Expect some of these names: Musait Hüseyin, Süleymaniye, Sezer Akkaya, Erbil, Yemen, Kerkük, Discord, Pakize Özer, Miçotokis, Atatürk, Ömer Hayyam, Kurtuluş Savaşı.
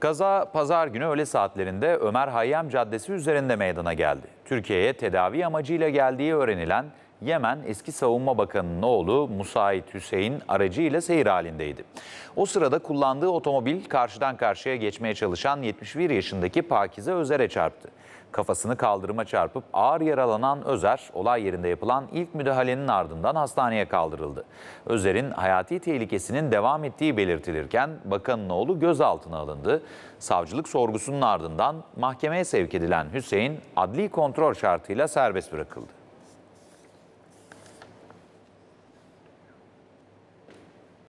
Kaza pazar günü öğle saatlerinde Ömer Hayyam Caddesi üzerinde meydana geldi. Türkiye'ye tedavi amacıyla geldiği öğrenilen Yemen eski savunma bakanının oğlu Musait Hüseyin aracıyla seyir halindeydi. O sırada kullandığı otomobil karşıdan karşıya geçmeye çalışan 71 yaşındaki Pakize Özer'e çarptı. Kafasını kaldırıma çarpıp ağır yaralanan Özer, olay yerinde yapılan ilk müdahalenin ardından hastaneye kaldırıldı. Özer'in hayati tehlikesinin devam ettiği belirtilirken bakanın oğlu gözaltına alındı. Savcılık sorgusunun ardından mahkemeye sevk edilen Hüseyin adli kontrol şartıyla serbest bırakıldı.